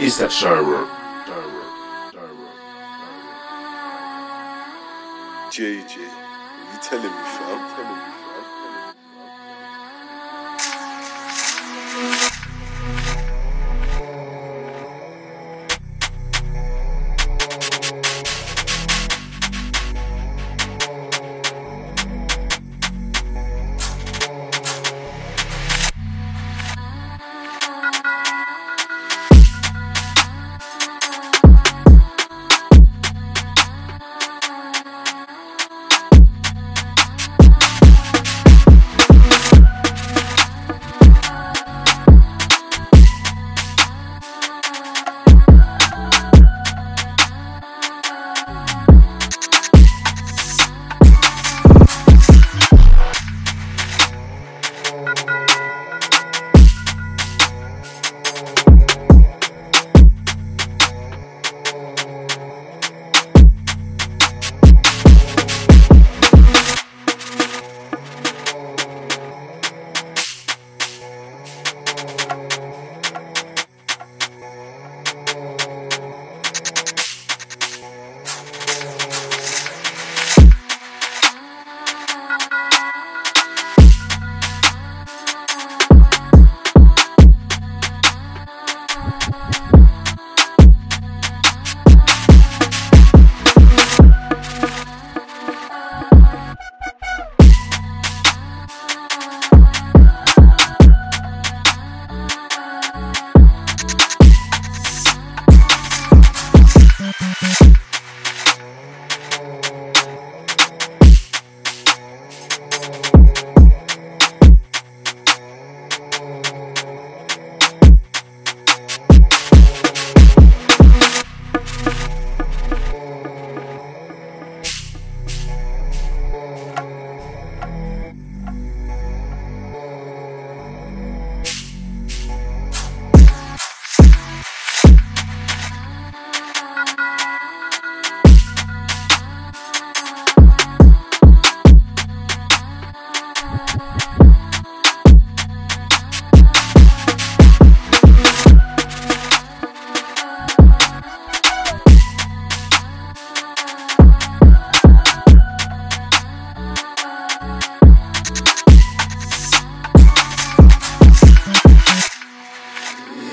is that shower. JJ, you telling me, fam?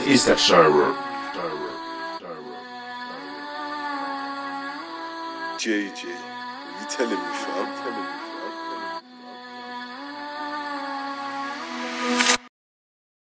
Is that shower? JJ, you telling me, fam?